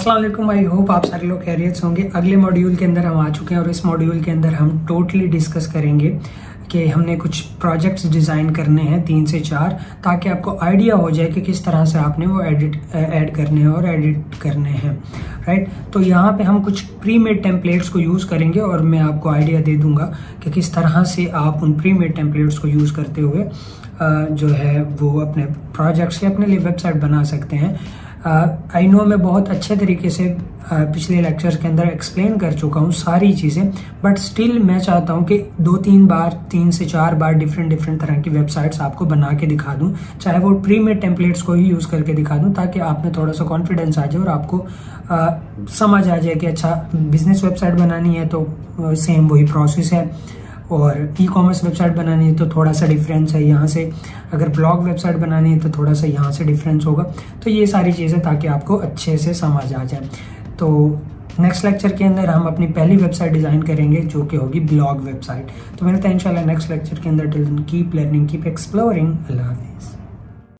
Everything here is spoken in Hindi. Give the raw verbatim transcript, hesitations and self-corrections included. अस्सलाम वालेकुम, आई होप आप सारे लोग खैरियत से होंगे। अगले मॉड्यूल के अंदर हम आ चुके हैं और इस मॉड्यूल के अंदर हम टोटली डिस्कस करेंगे कि हमने कुछ प्रोजेक्ट्स डिज़ाइन करने हैं तीन से चार, ताकि आपको आइडिया हो जाए कि किस तरह से आपने वो एडिट ऐड करने हैं और एडिट करने हैं, राइट। तो यहाँ पे हम कुछ प्री मेड टेम्पलेट्स को यूज़ करेंगे और मैं आपको आइडिया दे दूँगा कि किस तरह से आप उन प्री मेड टेम्पलेट्स को यूज़ करते हुए जो है वो अपने प्रोजेक्ट्स या अपने लिए वेबसाइट बना सकते हैं। आई नो मैं बहुत अच्छे तरीके से uh, पिछले लेक्चर्स के अंदर एक्सप्लेन कर चुका हूँ सारी चीज़ें, बट स्टिल मैं चाहता हूँ कि दो तीन बार तीन से चार बार डिफरेंट डिफरेंट तरह की वेबसाइट्स आपको बना के दिखा दूँ, चाहे वो प्री मेड टेम्पलेट्स को ही यूज़ करके दिखा दूँ, ताकि आप में थोड़ा सा कॉन्फिडेंस आ जाए और आपको uh, समझ आ जाए कि अच्छा बिज़नेस वेबसाइट बनानी है तो सेम uh, वही प्रोसेस है, और ई कॉमर्स वेबसाइट बनानी है तो थोड़ा सा डिफरेंस है यहाँ से, अगर ब्लॉग वेबसाइट बनानी है तो थोड़ा सा यहाँ से डिफरेंस होगा। तो ये सारी चीज़ें ताकि आपको अच्छे से समझ आ जाए। तो नेक्स्ट लेक्चर के अंदर हम अपनी पहली वेबसाइट डिज़ाइन करेंगे जो कि होगी ब्लॉग वेबसाइट। तो मिलते हैं इंशाल्लाह नेक्स्ट लेक्चर के अंदर। Till then keep learning, keep exploring. अल्लाह हाफिज़।